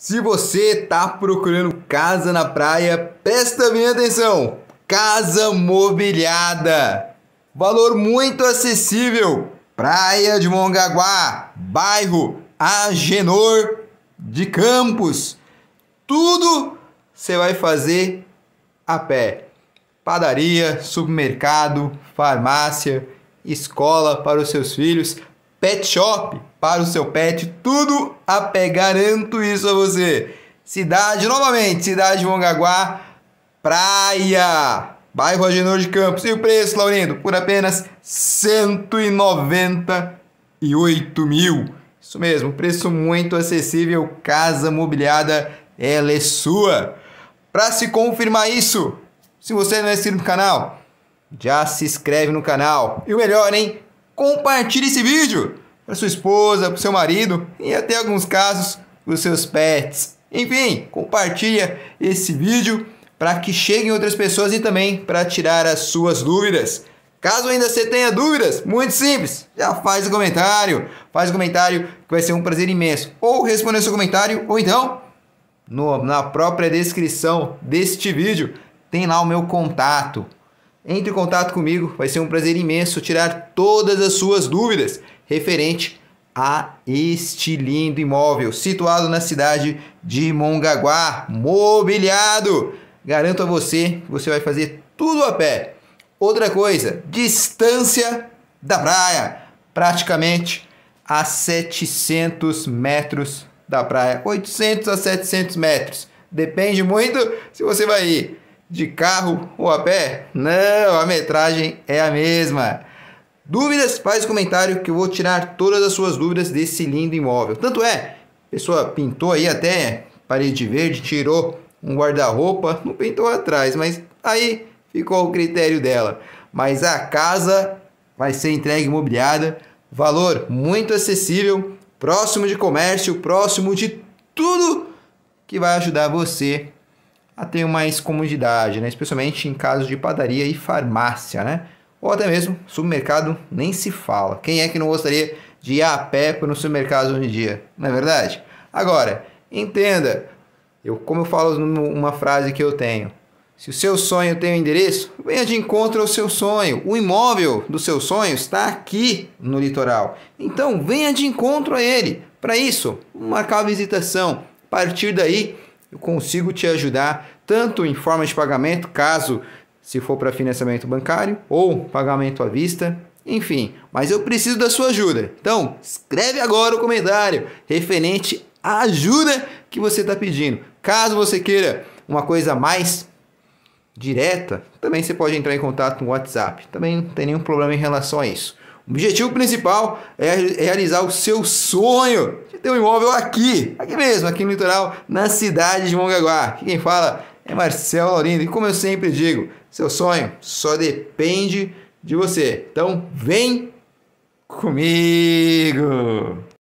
Se você tá procurando casa na praia, presta bem atenção. Casa mobiliada. Valor muito acessível. Praia de Mongaguá, bairro Agenor de Campos. Tudo você vai fazer a pé. Padaria, supermercado, farmácia, escola para os seus filhos, pet shop para o seu pet, tudo a pé, garanto isso a você. Cidade, novamente, cidade de Mongaguá, praia, bairro Agenor de Campos. E o preço, Laurindo? Por apenas R$ 198 mil. Isso mesmo, preço muito acessível, casa mobiliada, ela é sua. Para se confirmar isso, se você não é inscrito no canal, já se inscreve no canal. E o melhor, hein? Compartilhe esse vídeo para sua esposa, para seu marido e até alguns casos para os seus pets. Enfim, compartilha esse vídeo para que cheguem outras pessoas e também para tirar as suas dúvidas. Caso ainda você tenha dúvidas, muito simples, já faz o comentário. Faz o comentário que vai ser um prazer imenso. Ou responda o seu comentário, ou então na própria descrição deste vídeo tem lá o meu contato. Entre em contato comigo, vai ser um prazer imenso tirar todas as suas dúvidas referente a este lindo imóvel situado na cidade de Mongaguá, mobiliado. Garanto a você que você vai fazer tudo a pé. Outra coisa, distância da praia, praticamente a 700 metros da praia, 800 a 700 metros, depende muito se você vai ir de carro ou a pé? Não, a metragem é a mesma. Dúvidas? Faz comentário que eu vou tirar todas as suas dúvidas desse lindo imóvel. Tanto é, a pessoa pintou aí até parede verde, tirou um guarda-roupa, não pintou atrás, mas aí ficou o critério dela. Mas a casa vai ser entregue mobiliada, valor muito acessível, próximo de comércio, próximo de tudo que vai ajudar você a ter mais comodidade, né? Especialmente em casos de padaria e farmácia, né? Ou até mesmo supermercado, nem se fala. Quem é que não gostaria de ir a pé para um supermercado hoje em dia? Não é verdade? Agora, entenda, como eu falo numa frase que eu tenho, se o seu sonho tem um endereço, venha de encontro ao seu sonho. O imóvel do seu sonho está aqui no litoral. Então, venha de encontro a ele. Para isso, marcar a visitação. A partir daí, eu consigo te ajudar tanto em forma de pagamento, caso se for para financiamento bancário ou pagamento à vista, enfim. Mas eu preciso da sua ajuda. Então, escreve agora o comentário referente à ajuda que você está pedindo. Caso você queira uma coisa mais direta, também você pode entrar em contato no WhatsApp. Também não tem nenhum problema em relação a isso. O objetivo principal é realizar o seu sonho de ter um imóvel aqui mesmo, aqui no litoral, na cidade de Mongaguá. Quem fala é Marcelo Laurindo. E como eu sempre digo, seu sonho só depende de você. Então vem comigo!